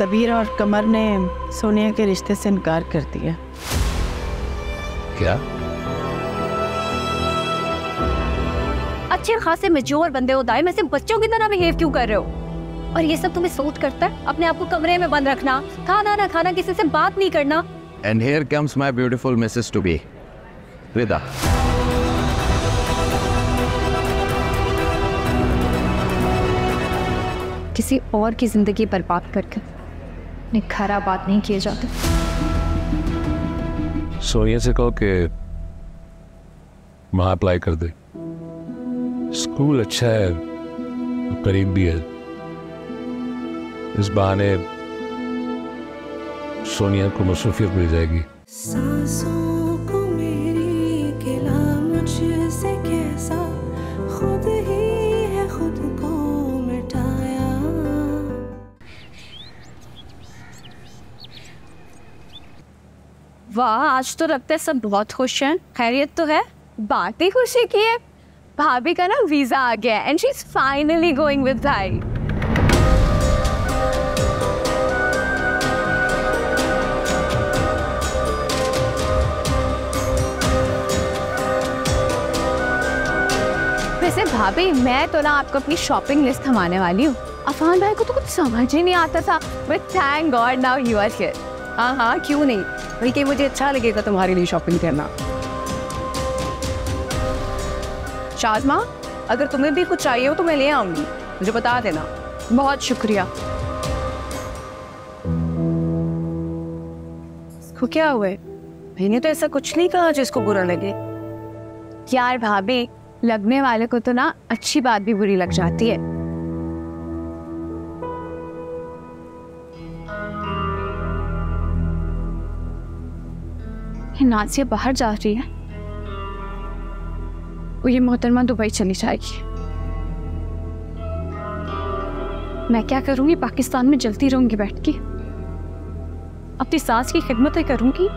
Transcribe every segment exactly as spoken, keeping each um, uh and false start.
दबीर और कमर ने सोनिया के रिश्ते से इनकार कर दिया। क्या? अच्छे खासे मेच्योर बंदे हो, दाए में से बच्चों की तरह बिहेव क्यों कर रहे हो? और ये सब तुम्हें सूट करता है? अपने आप को कमरे में बंद रखना, खाना ना खाना, किसी से बात नहीं करना। And here comes my beautiful missus to be, Rida. किसी और की जिंदगी बर्बाद करके निखारा बात नहीं किए जाते। सोनिया से कहो कि वहाँ अप्लाई कर दे। स्कूल अच्छा है, करीब भी है। इस बहाने सोनिया को मसरूफियत मिल जाएगी। वाह, आज तो लगता है सब बहुत खुश हैं। खैरियत तो है? बात ही खुशी की है। भाभी का ना वीजा आ गया है and she is finally going with भाई। वैसे भाभी, मैं तो ना आपको अपनी शॉपिंग लिस्ट थमाने वाली हूँ। अफान भाई को तो कुछ समझ ही नहीं आता था, but thank God now you are here. हाँ हाँ, क्यों नहीं, बल्कि मुझे अच्छा लगेगा तुम्हारे लिए शॉपिंग करना। शाज़मा, अगर तुम्हें भी कुछ चाहिए हो तो मैं ले आऊंगी, मुझे बता देना। बहुत शुक्रिया। इसको क्या हुआ? मैंने तो ऐसा कुछ नहीं कहा जिसको बुरा लगे। यार भाभी, लगने वाले को तो ना अच्छी बात भी बुरी लग जाती है। नाज़िया बाहर जा रही है, वो ये मोहतरमा दुबई चली जाएगी। मैं क्या करूंगी? पाकिस्तान में जलती रहूंगी बैठ के, अपनी सास की खिदमतें करूंगी।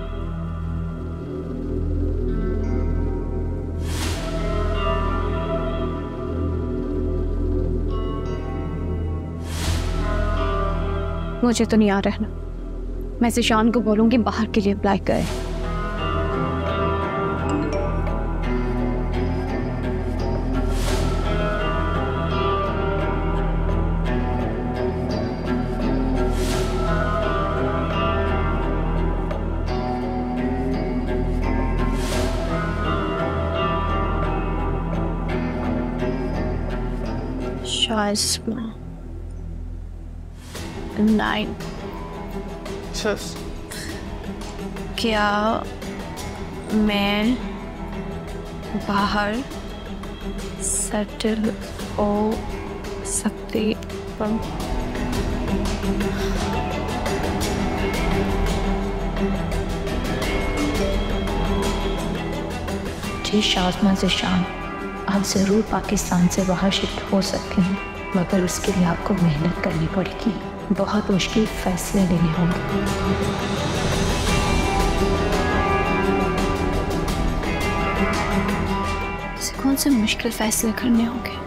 मुझे तो नहीं आ रहना। मैं ज़ेशान को बोलूंगी बाहर के लिए अप्लाई करे। नाइन क्या मैं बाहर सेटल हो सकती हूँ? जी शाज़मा, ज़ेशान आप ज़रूर पाकिस्तान से बाहर शिफ्ट हो सकते हैं, मगर उसके लिए आपको मेहनत करनी पड़ेगी, बहुत मुश्किल फैसले लेने होंगे। कौन से मुश्किल फैसले करने होंगे?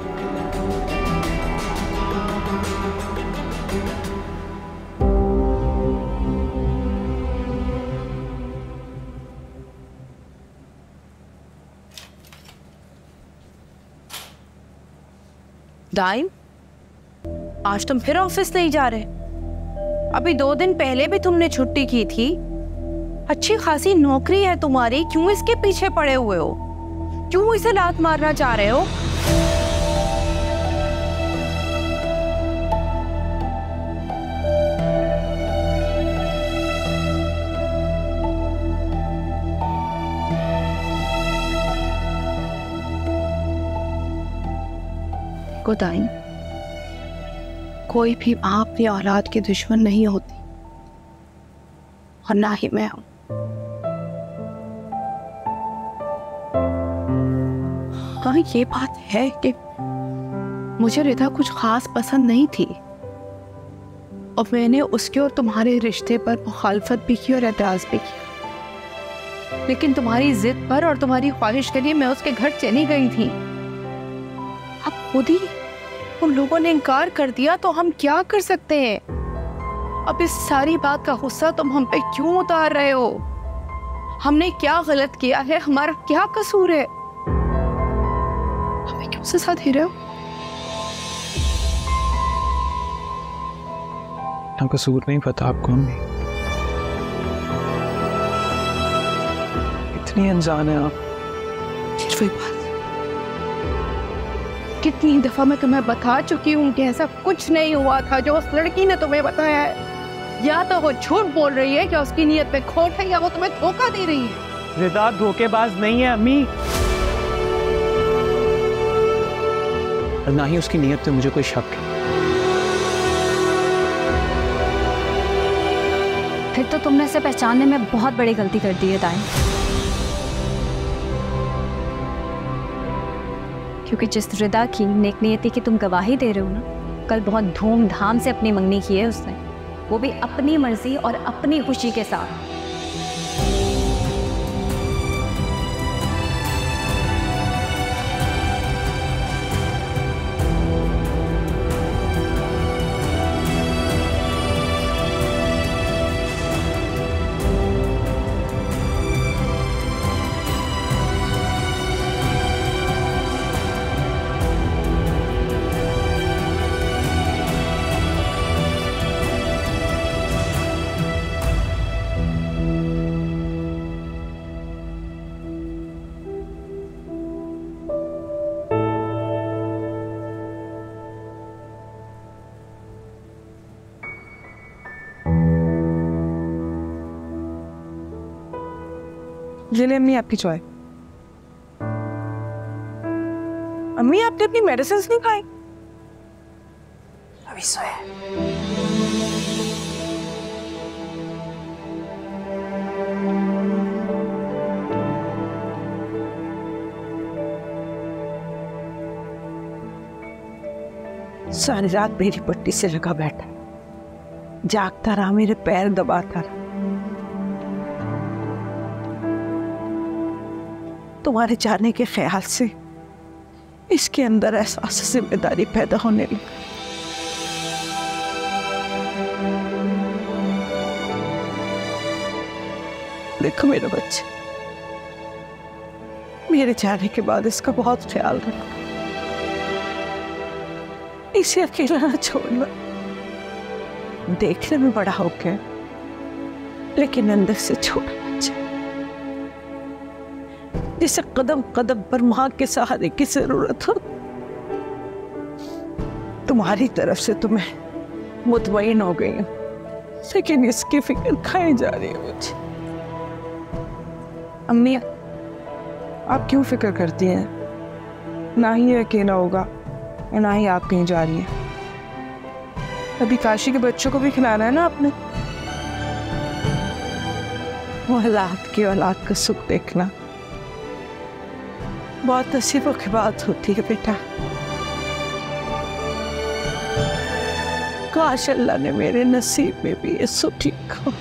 डाइम, आज तुम फिर ऑफिस नहीं जा रहे? अभी दो दिन पहले भी तुमने छुट्टी की थी। अच्छी खासी नौकरी है तुम्हारी, क्यों इसके पीछे पड़े हुए हो? क्यों इसे लात मारना चाह रहे हो? गोदाइन, कोई भी बाप या औलाद के दुश्मन नहीं होती, और ना ही मैं हूं। हाँ, ये बात है कि मुझे रिदा कुछ खास पसंद नहीं थी, और मैंने उसके और तुम्हारे रिश्ते पर मुखालफत भी की और एतराज भी किया, लेकिन तुम्हारी जिद पर और तुम्हारी ख्वाहिश के लिए मैं उसके घर चली गई थी। अब खुद ही उन लोगों ने इनकार कर दिया तो हम क्या कर सकते हैं? अब इस सारी बात का गुस्सा तुम हम पे क्यों उतार रहे हो? हमने क्या गलत किया है? हमारा क्या कसूर है? हमें क्यों से साथ ही रहे हो? हम कसूर नहीं पता आप कौन नहीं। इतनी अनजान है आप। कोई बात कितनी दफा मैं तुम्हें बता चुकी हूँ कि ऐसा कुछ नहीं हुआ था जो उस लड़की ने तुम्हें बताया है। या तो वो झूठ बोल रही है कि उसकी नीयत पे खोट है, या वो तुम्हें धोखा दे रही है। रिदा धोखेबाज नहीं है अम्मी, और ना ही उसकी नीयत पे मुझे कोई शक है। फिर तो तुमने इसे पहचानने में बहुत बड़ी गलती कर दी है दाई, क्योंकि जिस रिदा की नेकनीयती की तुम गवाही दे रहे हो ना, कल बहुत धूमधाम से अपनी मंगनी की है उसने, वो भी अपनी मर्जी और अपनी खुशी के साथ। ये ले अम्मी आपकी चाय। अम्मी आपने अपनी मेडिसिन नहीं खाई? अभी सोया। सारी रात मेरी पट्टी से लगा बैठा, जागता रहा, मेरे पैर दबाता रहा। तुम्हारे जाने के ख्याल से इसके अंदर एहसास जिम्मेदारी पैदा होने लगा। देखो मेरा बच्चा, मेरे जाने के बाद इसका बहुत ख्याल रखना, इसे अकेला ना छोड़ना। देखने में बड़ा हो गया, लेकिन अंदर से छोड़ना, जिसे कदम कदम पर मां के सहारे की जरूरत हो। तुम्हारी तरफ से तुम्हें मुतमईन हो गई, लेकिन इसकी फिक्र खाए जा रही है मुझे। अम्मी आप क्यों फिक्र करती हैं? ना ही अकेला होगा और ना ही आप कहीं जा रही हैं। अभी काशी के बच्चों को भी खिलाना है ना आपने। वो औलाद की औलाद का सुख देखना बहुत नसीबों की बात होती है बेटा। काश अल्लाह ने मेरे नसीब में भी ये सुख लिखा।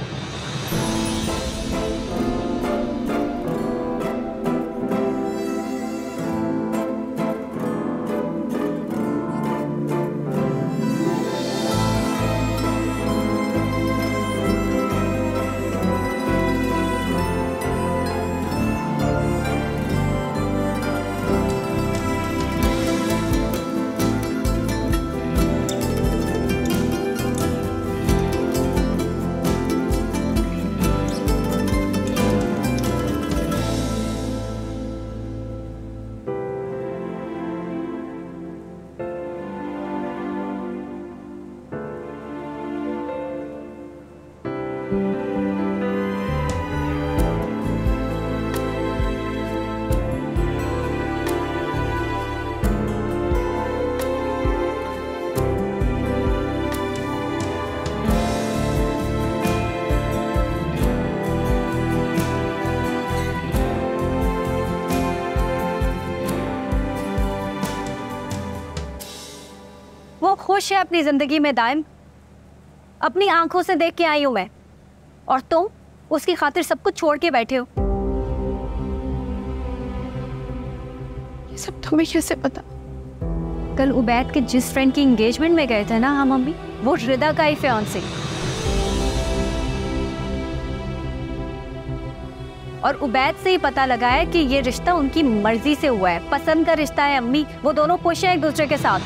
खुश है अपनी जिंदगी में दायम, अपनी आंखों से देख के आई हूं मैं, और तुम उसकी खातिर सब कुछ छोड़ के बैठे हो। ये सब तुम्हें कैसे पता? कल उबैद के जिस फ्रेंड की एंगेजमेंट में गए थे ना हम अम्मी, वो रिदा का ही फियांसे। और उबैद से ही पता लगा है कि ये रिश्ता उनकी मर्जी से हुआ है, पसंद का रिश्ता है अम्मी, वो दोनों खुश हैं एक दूसरे के साथ।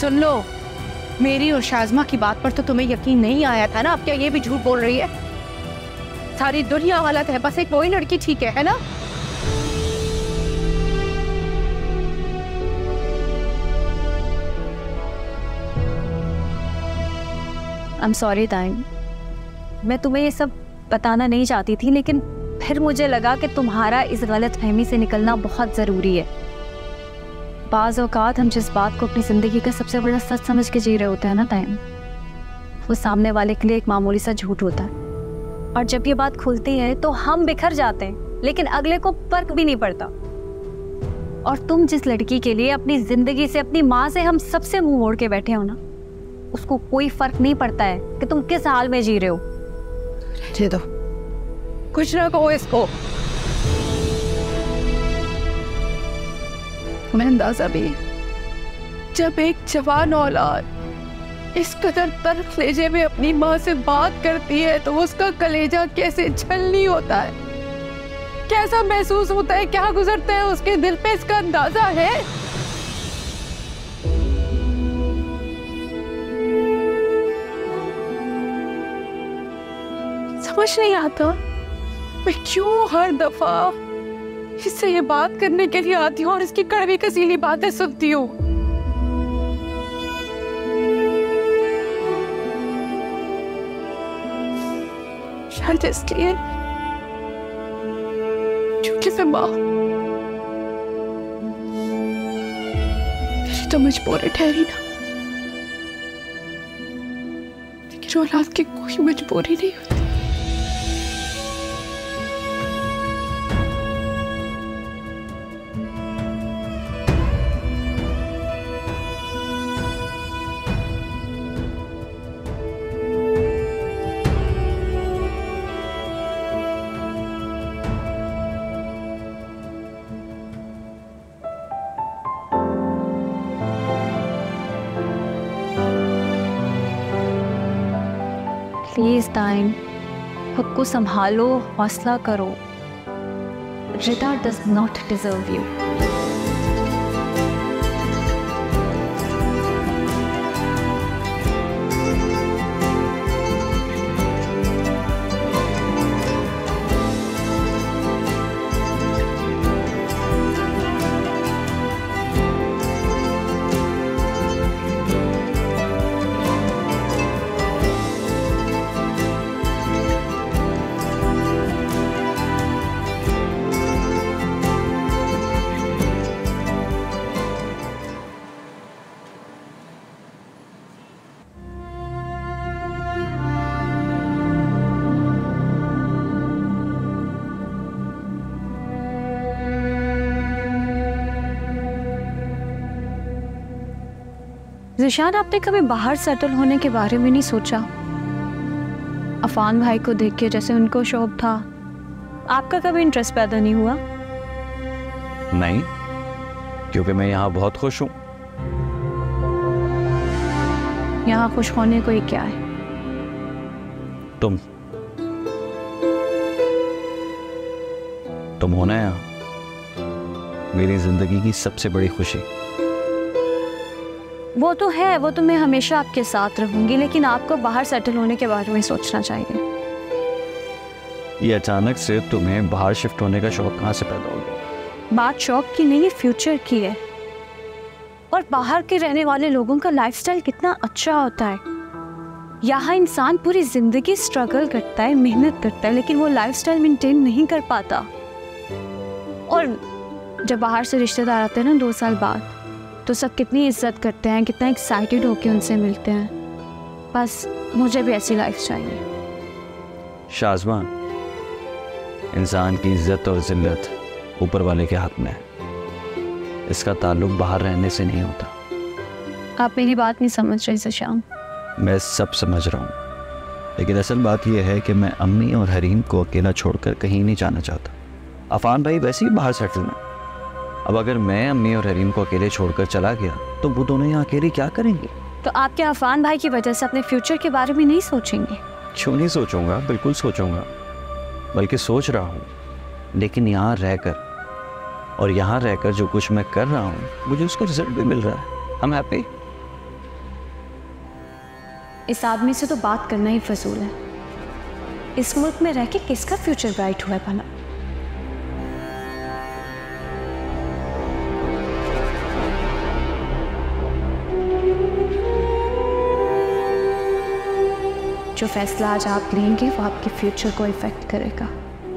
सुन लो, मेरी और शाज़मा की बात पर तो तुम्हें यकीन नहीं आया था ना, अब क्या ये भी झूठ बोल रही है? सारी दुनिया गलत है, बस एक वही लड़की ठीक है, है ना? I'm sorry दाइन, मैं तुम्हें ये सब बताना नहीं चाहती थी, लेकिन फिर मुझे लगा कि तुम्हारा इस गलतफहमी से निकलना बहुत ज़रूरी है। बाज़ औक़ात हम जिस बात को अपनी ज़िंदगी का सबसे बड़ा सच समझ के जी रहे होते हैं ना टाइम, वो सामने वाले के लिए एक मामूली सा झूठ होता है, और जब ये बात खुलती है तो हम बिखर जाते हैं, लेकिन अगले को फर्क भी नहीं पड़ता। और तुम जिस लड़की के लिए अपनी ज़िंदगी से, अपनी माँ से हम सबसे मुँह मोड़ के बैठे हो ना, उसको कोई फ़र्क नहीं पड़ता है कि तुम किस हाल में जी रहे हो। जी दो, कुछ ना कहो इसको। मैं अंदाजा भी, जब एक जवान औलाद इस कदर तर्क लेजे में अपनी माँ से बात करती है तो उसका कलेजा कैसे छलनी होता है, कैसा महसूस होता है, क्या गुजरता है उसके दिल पे, इसका अंदाजा है? समझ नहीं आता मैं क्यों हर दफा इससे ये बात करने के लिए आती हूँ और इसकी कड़वी कसीली बातें सुनती हूँ। शायद इसलिए क्योंकि मैं माँ, मेरी तो मजबूरी ठहरी ना, लेकिन औलाद की कोई मजबूरी नहीं होती। प्लीज़ टाइम, खुद को संभालो, हौसला करो। Rida does not deserve you. Zeeshan, आपने कभी बाहर सेटल होने के बारे में नहीं सोचा? अफान भाई को देख के जैसे उनको शौक था, आपका कभी इंटरेस्ट पैदा नहीं हुआ? नहीं, क्योंकि मैं यहाँ बहुत खुश हूँ। यहाँ खुश होने को ही क्या है? तुम तुम हो ना यहाँ, मेरी जिंदगी की सबसे बड़ी खुशी। वो तो है, वो तो मैं हमेशा आपके साथ रहूंगी, लेकिन आपको बाहर सेटल होने के बारे में सोचना चाहिए। ये अचानक से तुम्हें बाहर शिफ्ट होने का शौक कहाँ से पैदा हो गया? बात शौक की नहीं है, फ्यूचर की है। और बाहर के रहने वाले लोगों का लाइफस्टाइल कितना अच्छा होता है। यहाँ इंसान पूरी जिंदगी स्ट्रगल करता है, मेहनत करता है, लेकिन वो लाइफस्टाइल मेंटेन नहीं कर पाता। और जब बाहर से रिश्तेदार आते हैं ना दो साल बाद, तो सब कितनी इज्जत करते हैं, कितना एक्साइटेड होके उनसे मिलते हैं। बस मुझे भी ऐसी लाइफ चाहिए। शाज़मा, इंसान की इज्जत और जिल्लत ऊपर वाले के हाथ में है, इसका ताल्लुक बाहर रहने से नहीं होता। आप मेरी बात नहीं समझ रहे ज़ेशान। मैं सब समझ रहा हूँ, लेकिन असल बात यह है कि मैं अम्मी और हरीम को अकेला छोड़कर कहीं नहीं जाना चाहता। अफान भाई वैसे ही बाहर सेटल हैं। अब अगर मैं अम्मी और हरीम को अकेले छोड़कर चला गया तो वो दोनों यहाँ अकेले क्या करेंगे? तो आप क्या अफान भाई की वजह से अपने फ्यूचर के बारे में नहीं सोचेंगे? क्यों नहीं सोचूंगा, बिल्कुल सोचूंगा, बल्कि सोच रहा हूँ। लेकिन यहाँ रहकर और यहाँ रहकर जो कुछ मैं कर रहा हूँ मुझे उसका रिजल्ट भी मिल रहा है। हम हैप्पी। इस आदमी से तो बात करना ही फजूल है। इस मुल्क में रह के किसका फ्यूचर ब्राइट हुआ है भला? जो फैसला आज आप लेंगे वो आपके फ्यूचर को इफेक्ट करेगा।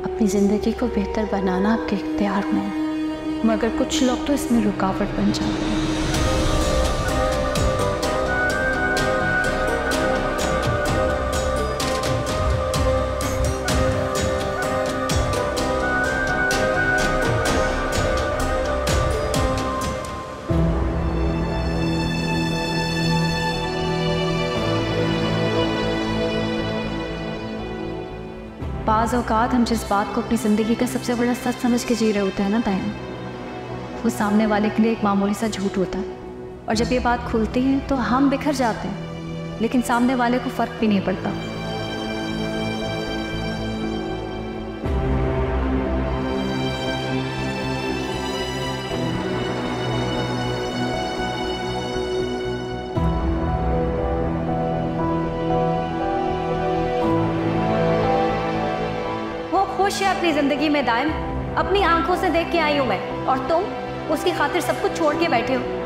अपनी ज़िंदगी को बेहतर बनाना आपके इख्तियार में है, मगर कुछ लोग तो इसमें रुकावट बन जाते हैं। बाज़ औक़ात हम जिस बात को अपनी ज़िंदगी का सबसे बड़ा सच समझ के जी रहे होते हैं ना तायम, वो सामने वाले के लिए एक मामूली सा झूठ होता है। और जब ये बात खुलती है तो हम बिखर जाते हैं, लेकिन सामने वाले को फ़र्क भी नहीं पड़ता। अपनी जिंदगी में दायम अपनी आंखों से देख के आई हूं मैं, और तुम उसकी खातिर सब कुछ छोड़ के बैठे हो।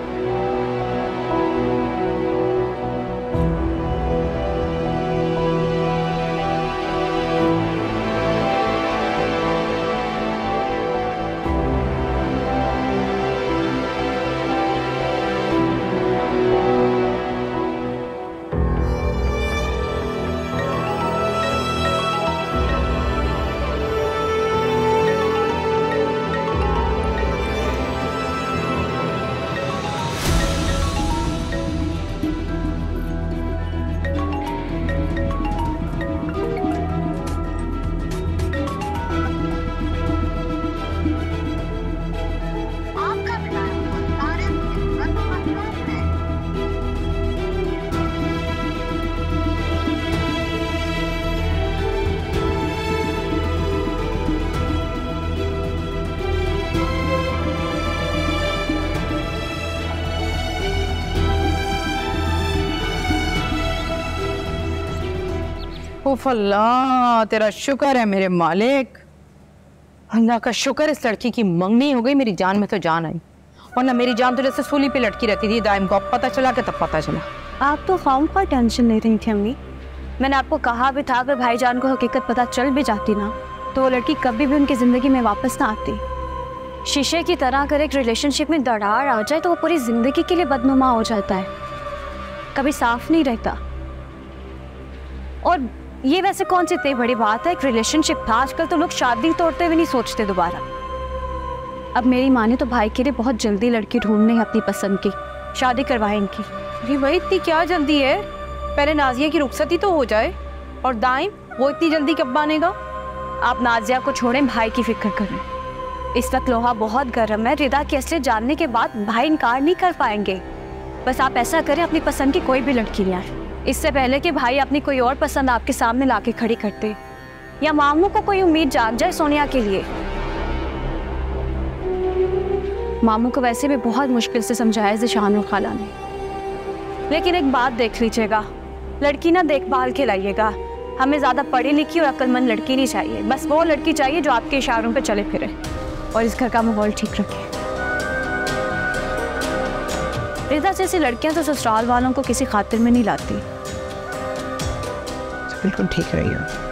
अल्लाह तेरा शुक्र है मेरे मालिक, अल्लाह का शुक्र इस लड़की की मंगनी हो गई। मेरी जान में तो जान आई, वरना मेरी जान तो जैसे सूली पे लटकी रहती थी। दायम को पता चला कि तब पता चला। आप तो कौम पर टेंशन ले रही थी अम्मी, मैंने आपको कहा भी था अगर भाईजान को हकीकत पता चल भी जाती ना तो वो लड़की कभी भी उनकी ज़िंदगी में वापस ना आती। शीशे की तरह अगर एक रिलेशनशिप में दरार आ जाए तो वो पूरी ज़िंदगी के लिए बदनुमा हो जाता है, कभी साफ नहीं रहता। और ये वैसे कौन सी इतनी बड़ी बात है, एक रिलेशनशिप था। आजकल तो लोग शादी तोड़ते हुए नहीं सोचते दोबारा। अब मेरी माँ ने तो भाई के लिए बहुत जल्दी लड़की ढूंढने है अपनी पसंद की, शादी करवाएंगी। अरे भाई इतनी क्या जल्दी है, पहले नाजिया की रुखसती तो हो जाए। और दायम वो इतनी जल्दी कब बनेगा? आप नाजिया को छोड़ें, भाई की फिक्र करें। इस वक्त लोहा बहुत गर्म है। रिदा की असलियत जानने के बाद भाई इनकार नहीं कर पाएंगे। बस आप ऐसा करें, अपनी पसंद की कोई भी लड़की ले आए, इससे पहले कि भाई अपनी कोई और पसंद आपके सामने लाके खड़ी करते या मामू को कोई उम्मीद जाग जाए सोनिया के लिए। मामू को वैसे भी बहुत मुश्किल से समझाया ज़ेशान और खाला ने। लेकिन एक बात देख लीजिएगा, लड़की ना देखभाल के लाइएगा। हमें ज़्यादा पढ़ी लिखी और अक्लमंद लड़की नहीं चाहिए, बस वो लड़की चाहिए जो आपके इशारों पर चले फिरे और इस घर का माहौल ठीक रखे। रिदा जैसी लड़कियां तो ससुराल वालों को किसी खातिर में नहीं लाती। बिल्कुल ठीक रही हो।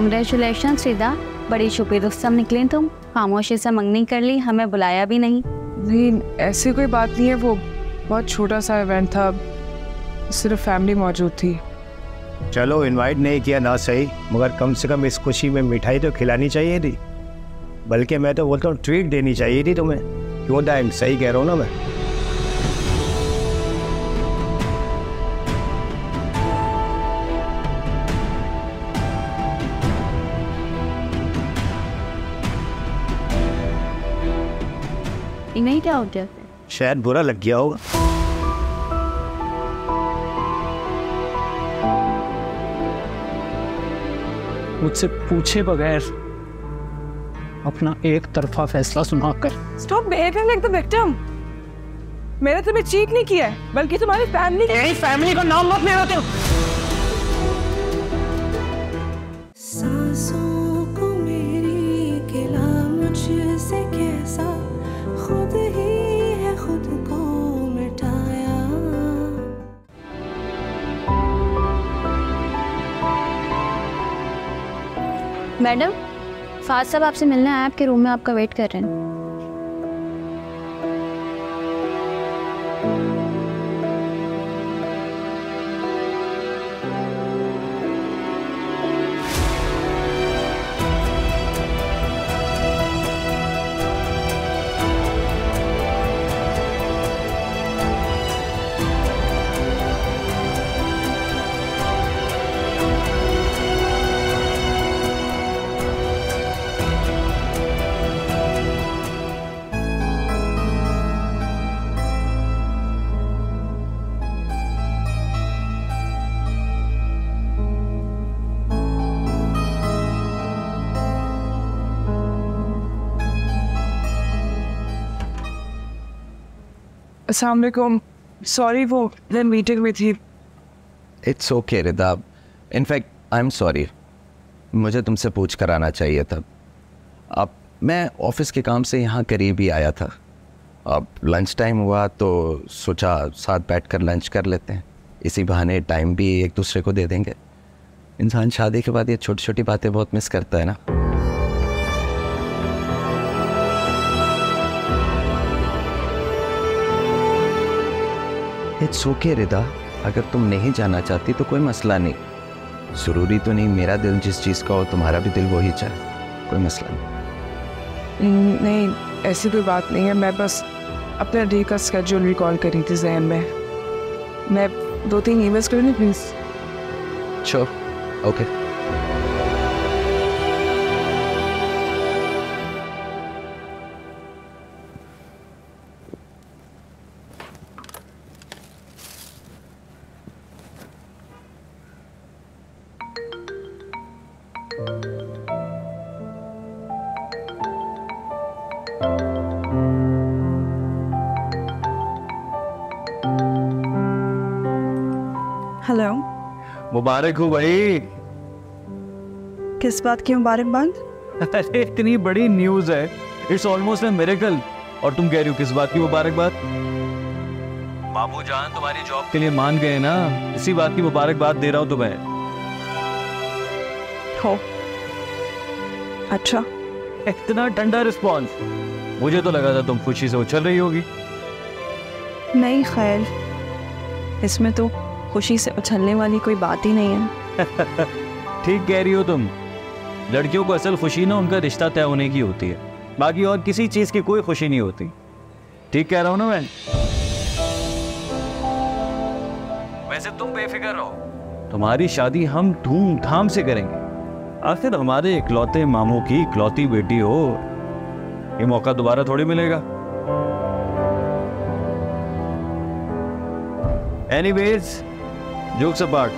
कंग्रेचुलेशन रिदा, बड़ी छुपी रुस्तम निकली तुम। खामोशी से मंगनी कर ली, हमें बुलाया भी नहीं। नहीं, ऐसी कोई बात नहीं है, वो बहुत छोटा सा इवेंट था, सिर्फ फैमिली मौजूद थी। चलो इनवाइट नहीं किया ना सही, मगर कम से कम इस खुशी में मिठाई तो खिलानी चाहिए थी, बल्कि मैं तो बोलता हूँ ट्रीट देनी चाहिए थी तुम्हें। क्यों टाइम सही कह रहा हूँ ना मैं। नहीं क्या हो गया, शायद बुरा लग गया होगा। मुझसे पूछे बगैर अपना एक तरफा फैसला सुनाकर। Stop behaving like the victim. मैंने तुम्हें चीट नहीं किया है, बल्कि तुम्हारी फैमिली की फैमिली को नाम मत लेते हो। सांसों को मेरी गिला मुझसे कैसा, खुद ही है खुद को मिटाया। मैडम, फाज साहब आपसे मिलने आए, आपके रूम में आपका वेट कर रहे हैं। अस्सलाम वालेकुम। सॉरी, वो मैं मीटिंग में थी। It's okay Rida, in fact I am sorry, मुझे तुमसे पूछ कर आना चाहिए था। अब मैं ऑफिस के काम से यहाँ करीब ही आया था, अब लंच टाइम हुआ तो सोचा साथ बैठकर लंच कर लेते हैं, इसी बहाने टाइम भी एक दूसरे को दे देंगे। इंसान शादी के बाद ये छोटी छोटी बातें बहुत मिस करता है ना। इट्स ओके रिदा, अगर तुम नहीं जाना चाहती तो कोई मसला नहीं। ज़रूरी तो नहीं मेरा दिल जिस चीज़ का हो तुम्हारा भी दिल वही चाहे, कोई मसला नहीं। नहीं, ऐसी कोई बात नहीं है, मैं बस अपना डे का स्केड्यूल रिकॉल कर रही थी जहन में। मैं दो तीन ईमेल्स करूँ ना प्लीज़। Sure, okay. हेलो, मुबारक हो भाई। किस बात की मुबारकबाद? अरे इतनी बड़ी न्यूज है, इट्स ऑलमोस्ट अ मिरेकल, और तुम कह रही हो किस बात की मुबारकबाद? बाबू जान तुम्हारी जॉब के लिए मान गए ना, इसी बात की मुबारकबाद दे रहा हूँ तुम्हें। हो अच्छा, इतना ठंडा रिस्पॉन्स, मुझे तो लगा था तुम खुशी से उछल रही होगी। नहीं खैर, इसमें तो खुशी से उछलने वाली कोई बात ही नहीं है। ठीक कह रही हो तुम, लड़कियों को असल खुशी ना उनका रिश्ता तय होने की होती है, बाकी और किसी चीज़ की कोई खुशी नहीं होती। ठीक कह रहा हूँ ना मैं? वैसे तुम बेफिक्र रहो, तुम्हारी शादी हम धूमधाम से करेंगे। आखिर हमारे इकलौते मामू की इकलौती बेटी हो, ये मौका दोबारा थोड़ी मिलेगा। एनीवेज, जोक्स अपार्ट,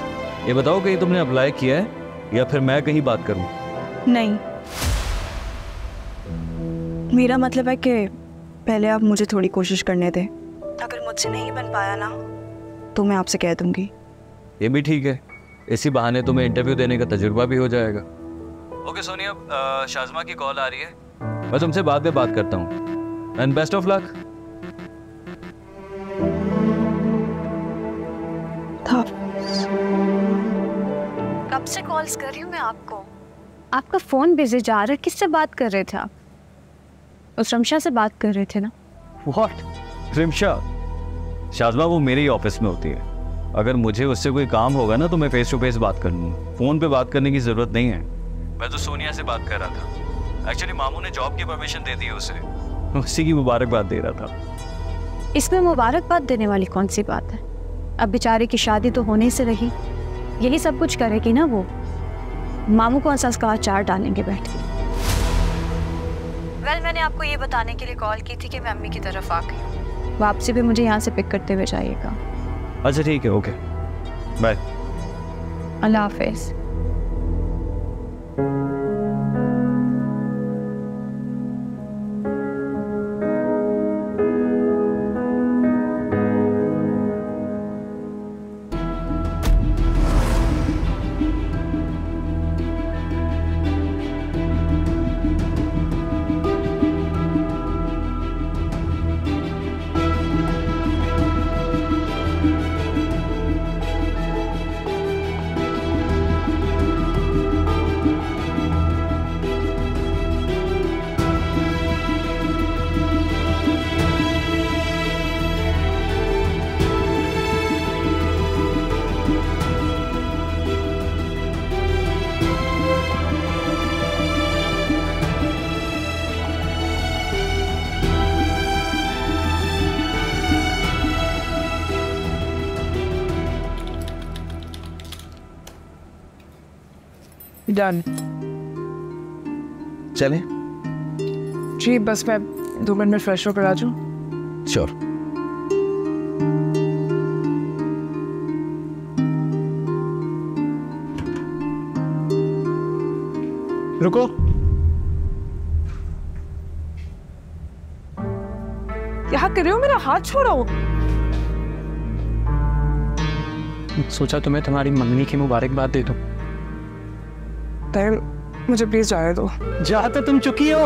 ये बताओ कहीं तुमने अप्लाई किया है या फिर मैं कहीं बात करूं? नहीं, मेरा मतलब है कि पहले आप मुझे थोड़ी कोशिश करने दें, अगर मुझसे नहीं बन पाया ना तो मैं आपसे कह दूंगी। ये भी ठीक है, इसी बहाने तुम्हें इंटरव्यू देने का तजुर्बा भी हो जाएगा। ओके सोनिया, शाज़मा की कॉल आ रही है, मैं तुमसे बाद में बात करता हूँ, एंड बेस्ट ऑफ लक। कब से कॉल्स कर रही हूँ मैं आपको, आपका फ़ोन बिजी जा रहा है, किससे बात कर रहे थे आप? उस रमशा से बात कर रहे थे ना? व्हाट रमशा? शाज़मा वो मेरे ही ऑफिस में होती है, अगर मुझे उससे कोई काम होगा ना तो मैं फेस टू फेस बात कर लूँगा, फ़ोन पे बात करने की ज़रूरत नहीं है। मैं तो सोनिया से बात कर रहा था, एक्चुअली मामू ने जॉब की परमिशन दे दी है उसे, उसी की मुबारकबाद दे रहा था। इसमें मुबारकबाद देने वाली कौन सी बात है, अब बेचारे की शादी तो होने से रही, यही सब कुछ करेगी ना वो, मामू को एहसास का चार डालेंगे बैठ के। वेल मैंने आपको ये बताने के लिए कॉल की थी कि मैं अम्मी की तरफ आ गई हूँ, वापसी भी मुझे यहाँ से पिक करते हुए जाइएगा। अच्छा ठीक है, ओके बाय, अल्लाह हाफिज़। डन चले जी, बस मैं दो मिनट में फ्रेश होकर आ जाऊँ। Sure sure. रुको, यहाँ कर रहे हो, मेरा हाथ छोड़ा हो। सोचा तुम्हें तुम्हारी मम्मी की मुबारकबाद दे दूँ। मुझे प्लीज जाने दो। जा तो तुम चुकी हो।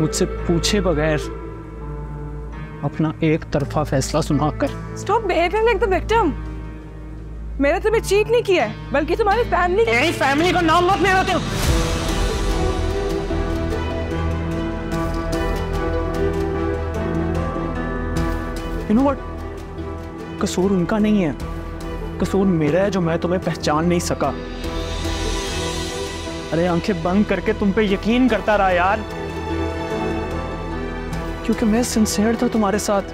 मुझसे पूछे बगैर अपना एक तरफा फैसला सुनाकर। Stop behaviour like the victim. मैंने तुम्हें चीट नहीं किया है, बल्कि तुम्हारी फैमिली की फैमिली को नाम मत लेते हो। You know what? कसूर उनका नहीं है, कसूर मेरा है जो मैं तुम्हें पहचान नहीं सका। अरे आंखें बंद करके तुम पे यकीन करता रहा यार, क्योंकि मैं सिंसियर था तुम्हारे साथ।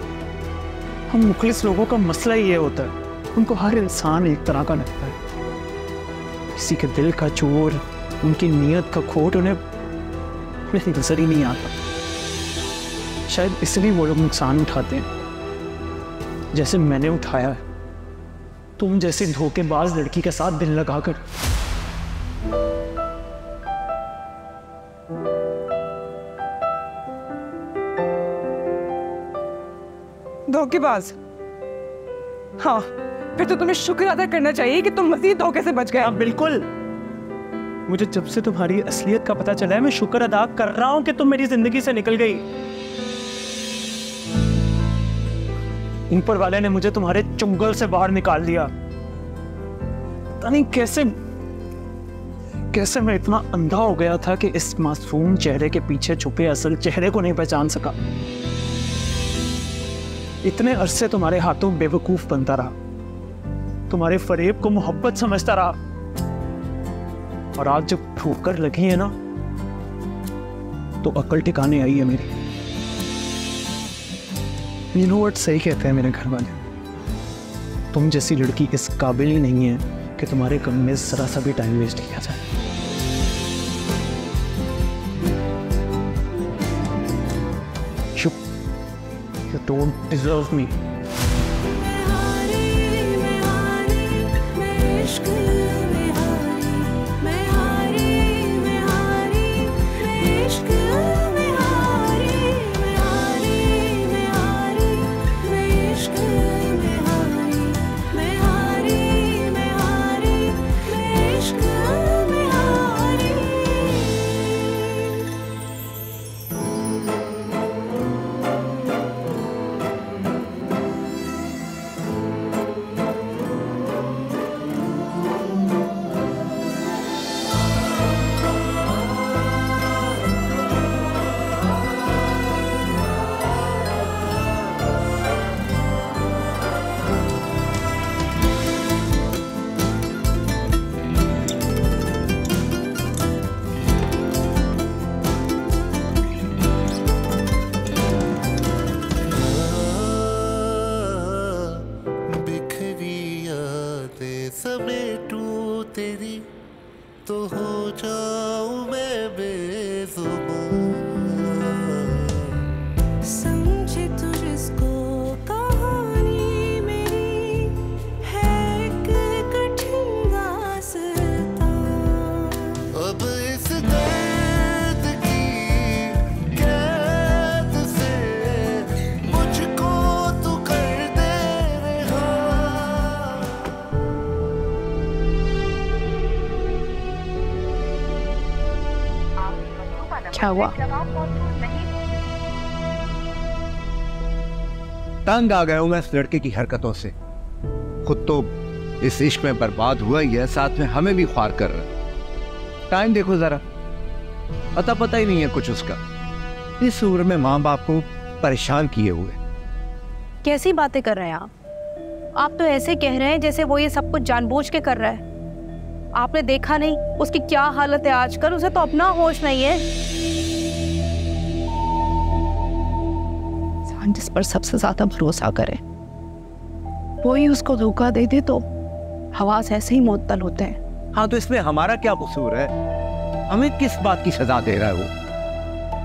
हम मुखलिस लोगों का मसला ही ये होता है, उनको हर इंसान एक तरह का लगता है, किसी के दिल का चोर, उनकी नीयत का खोट उन्हें नजर ही नहीं आता। शायद इसलिए वो लोग नुकसान उठाते हैं जैसे मैंने उठाया है, तुम जैसे धोखेबाज लड़की के साथ दिल लगाकर। धोखेबाज? हाँ, फिर तो तुम्हें शुक्र अदा करना चाहिए कि तुम मजीद धोखे से बच गए। हाँ बिल्कुल, मुझे जब से तुम्हारी असलियत का पता चला है मैं शुक्र अदा कर रहा हूं कि तुम मेरी जिंदगी से निकल गई। ऊपर वाले ने मुझे तुम्हारे चुंगल से बाहर निकाल दिया, पता नहीं कैसे कैसे मैं इतना अंधा हो गया था कि इस मासूम चेहरे के पीछे छुपे असल चेहरे को नहीं पहचान सका। इतने अरसे तुम्हारे हाथों बेवकूफ बनता रहा, तुम्हारे फरेब को मोहब्बत समझता रहा, और आज जब ठोकर लगी है ना तो अकल ठिकाने आई है मेरी। यू नो व्हाट, सही कहते हैं मेरे घर वाले, तुम जैसी लड़की इस काबिल ही नहीं है कि तुम्हारे कम में जरा सा भी टाइम वेस्ट किया जाए। You don't deserve me. तो हो जाऊं मैं बेज़ुबान। समझे तो जिसको कहानी मेरी है एक कठिन रास्ता। अब इस दर्द की कैद से मुझको तू कर दे रहा। क्या हुआ? तंग आ गया हूं मैं इस लड़के की हरकतों से। खुद तो इस इश्क में बर्बाद हुआ ही है, साथ में हमें भी ख्वार कर रहा। टाइम देखो जरा, अता पता ही नहीं है कुछ उसका। इस उम्र में माँ बाप को परेशान किए हुए। कैसी बातें कर रहे हैं आप? आप तो ऐसे कह रहे हैं जैसे वो ये सब कुछ जानबूझ के कर रहा है। आपने देखा नहीं उसकी क्या हालत है आजकल? उसे तो अपना होश नहीं है। इंसान जिस पर सबसे ज्यादा भरोसा करे वो ही उसको धोखा दे दे तो हवास ऐसे ही मुअत्तल होते हैं। हाँ तो इसमें हमारा क्या कसूर है? हमें किस बात की सजा दे रहा है वो?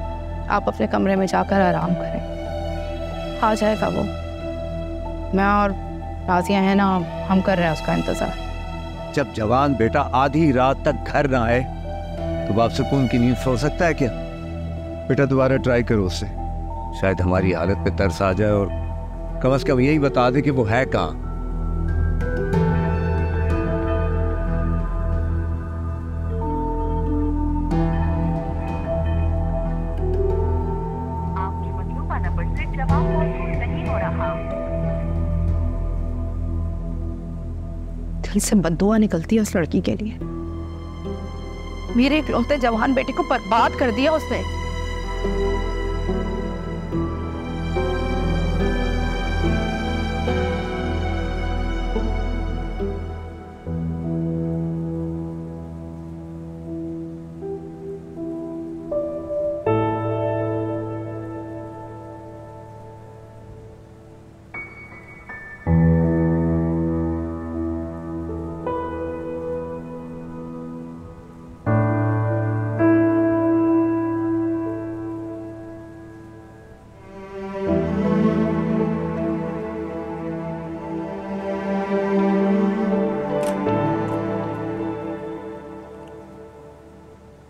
आप अपने कमरे में जाकर आराम करें, आ जाएगा वो। मैं और नाजिया है ना, हम कर रहे हैं उसका इंतजार। जब जवान बेटा आधी रात तक घर ना आए तो बाप सुकून की नींद सो सकता है क्या? बेटा दोबारा ट्राई करो उससे, शायद हमारी हालत पे तरस आ जाए और कम से कम यही बता दे कि वो है कहाँ। इससे बददुआ निकलती है उस लड़की के लिए। मेरे इकलौते जवान बेटे को बर्बाद कर दिया उसने।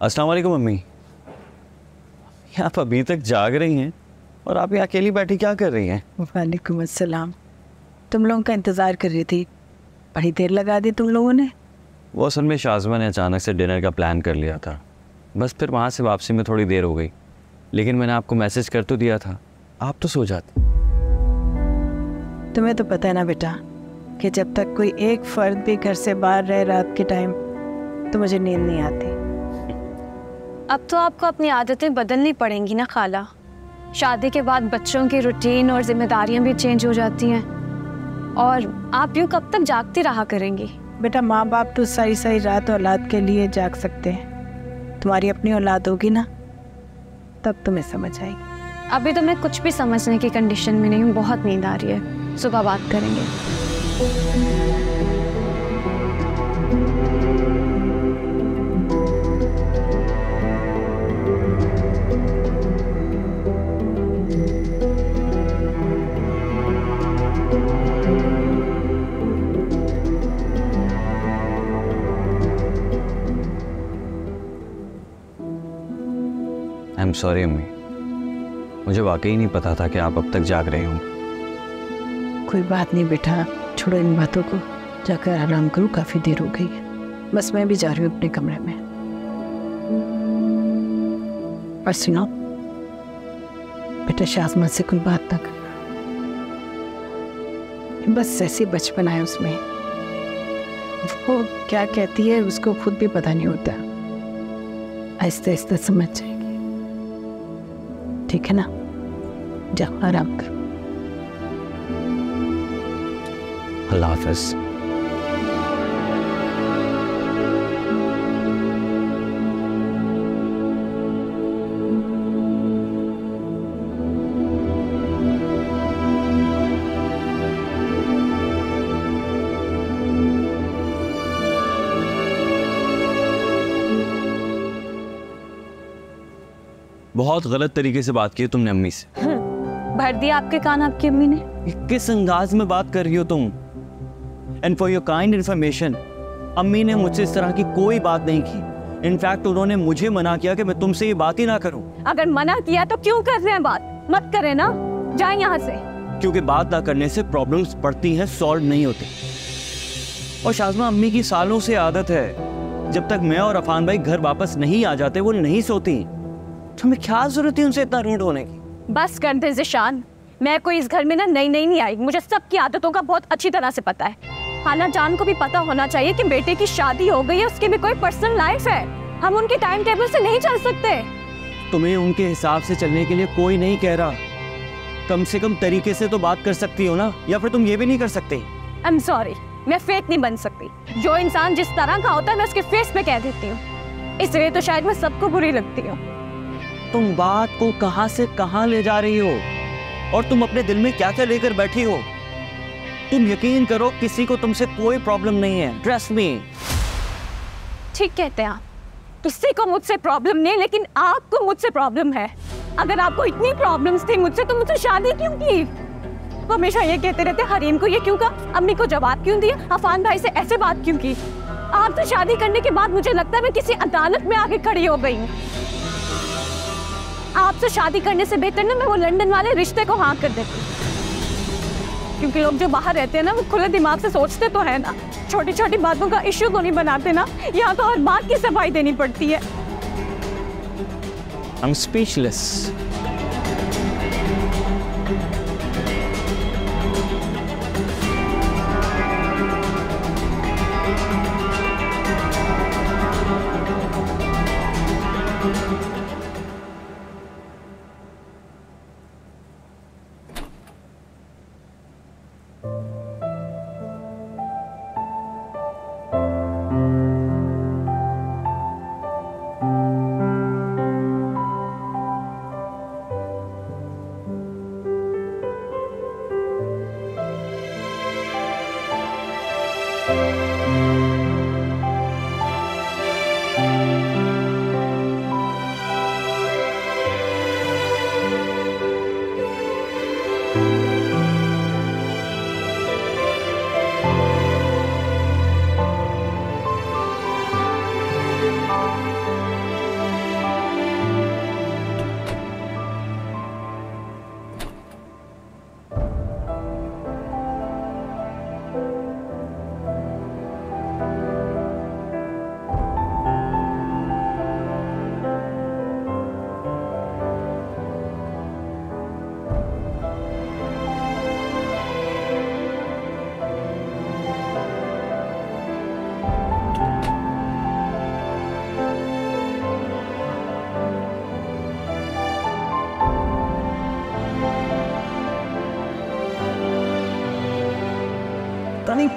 अस्सलाम वालेकुम मम्मी, आप अभी तक जाग रही हैं और आप यहाँ अकेली बैठी क्या कर रही हैं? वालेकुम अस्सलाम, तुम लोगों का इंतज़ार कर रही थी, बड़ी देर लगा दी तुम लोगों ने। वो असल में शाज़मा ने अचानक से डिनर का प्लान कर लिया था, बस फिर वहाँ से वापसी में थोड़ी देर हो गई। लेकिन मैंने आपको मैसेज कर तो दिया था, आप तो सो जाते। तुम्हें तो पता है ना बेटा कि जब तक कोई एक फ़र्द भी घर से बाहर रहे रात के टाइम तो मुझे नींद नहीं आती। अब तो आपको अपनी आदतें बदलनी पड़ेंगी ना खाला, शादी के बाद बच्चों की रूटीन और जिम्मेदारियां भी चेंज हो जाती हैं। और आप यूँ कब तक जागती रहा करेंगी? बेटा माँ बाप तो सारी सारी रात औलाद के लिए जाग सकते हैं, तुम्हारी अपनी औलाद होगी ना तब तुम्हें समझ आएगी। अभी तो मैं कुछ भी समझने की कंडीशन में नहीं हूँ, बहुत नींद आ रही है, सुबह बात करेंगे। I'm sorry अम्मी, मुझे वाकई नहीं पता था कि आप अब तक जाग रही हूँ। कोई बात नहीं बेटा, छोड़ो इन बातों को, जाकर आराम करो, काफ़ी देर हो गई है। बस मैं भी जा रही हूँ अपने कमरे में। और सुनो बेटा, शाज़मा से कोई बात तक, बस ऐसे बचपन आया उसमें, वो क्या कहती है उसको खुद भी पता नहीं होता, आहिस्ता आहिस्ता समझ जाए, ठीक है ना? जाओ आराम करो। अल्लाह हाफ़िज़। बहुत गलत तरीके से बात की तुमने अम्मी से। भर दिया आपके कान आपकी अम्मी ने। किस अंदाज में बात कर रही हो तुम? And for your kind information, अम्मी ने मुझसे इस तरह की कोई बात नहीं की। इनफैक्ट उन्होंने मुझे मना किया कि मैं तुमसे ये बात ही ना करूं। अगर मना किया तो क्यों कर रहे हैं बात? मत करें ना, जाए यहाँ से। क्योंकि बात ना करने से प्रॉब्लम्स बढ़ती हैं, सॉल्व नहीं होती। और शाज़मा, अम्मी की सालों से आदत है, जब तक मैं और अफान भाई घर वापस नहीं आ जाते वो नहीं सोती। तुम्हें क्या जरूरत है उनसे इतना रूड होने की? बस कर दे ज़ेशान, मैं कोई इस घर में ना नई नई नहीं आई। मुझे सबकी आदतों का बहुत अच्छी तरह से पता है। हाना जान को भी पता होना चाहिए कि बेटे की शादी हो गई है, उसकी भी कोई पर्सनल लाइफ है। हम उनके टाइम टेबल से नहीं चल सकते। तुम्हें उनके हिसाब से चलने के लिए कोई नहीं कह रहा। कम से कम तरीके से तो बात कर सकती हो ना, या फिर तुम ये भी नहीं कर सकते? आई एम सॉरी, मैं फेक नहीं बन सकती। जो इंसान जिस तरह का होता है मैं उसके फेस पे कह देती हूँ, इसलिए तो शायद मैं सबको बुरी लगती हूँ। तुम बात को कहाँ से कहाँ ले जा रही हो, और तुम अपने दिल में क्या क्या लेकर बैठी हो। तुम यकीन करो किसी को तुमसे कोई प्रॉब्लम नहीं है, ट्रस्ट मी। ठीक कहते हैं आप, किसी को मुझसे प्रॉब्लम नहीं, लेकिन आपको मुझसे प्रॉब्लम है। अगर आपको इतनी प्रॉब्लम्स थी मुझसे तो मुझसे शादी क्यों की? वो हमेशा ये कहते रहते हरीम को ये क्यों कहा, अम्मी को जवाब क्यों दिया, अफान भाई से ऐसे बात क्यों की। आपसे शादी करने के बाद मुझे लगता है मैं किसी अदालत में आके खड़ी हो गई हूँ। आपसे शादी करने से बेहतर ना मैं वो लंदन वाले रिश्ते को हाँ कर देती, क्योंकि लोग जो बाहर रहते हैं ना वो खुले दिमाग से सोचते तो है ना, छोटी छोटी बातों का इश्यू को नहीं बनाते ना। यहाँ तो हर बात की सफाई देनी पड़ती है। I'm speechless.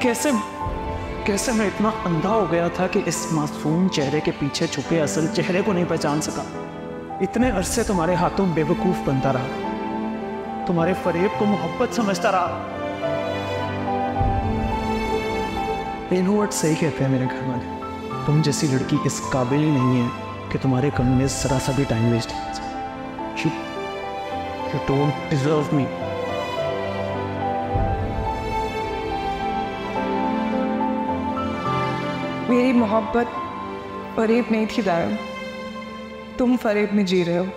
कैसे कैसे मैं इतना अंधा हो गया था कि इस मासूम चेहरे के पीछे छुपे असल चेहरे को नहीं पहचान सका। इतने अरसे तुम्हारे हाथों बेवकूफ बनता रहा, तुम्हारे फरेब को मोहब्बत समझता रहा। रेनोवर्ट सही कहते हैं मेरे घर वाले, तुम जैसी लड़की इस काबिल ही नहीं है कि तुम्हारे कम में जरा सा भी टाइम वेस्ट हो। You don't deserve me. मेरी मोहब्बत फरेब नहीं थी दायम, तुम फरेब में जी रहे हो।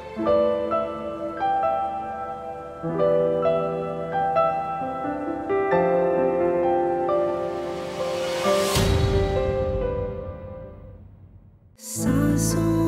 सासों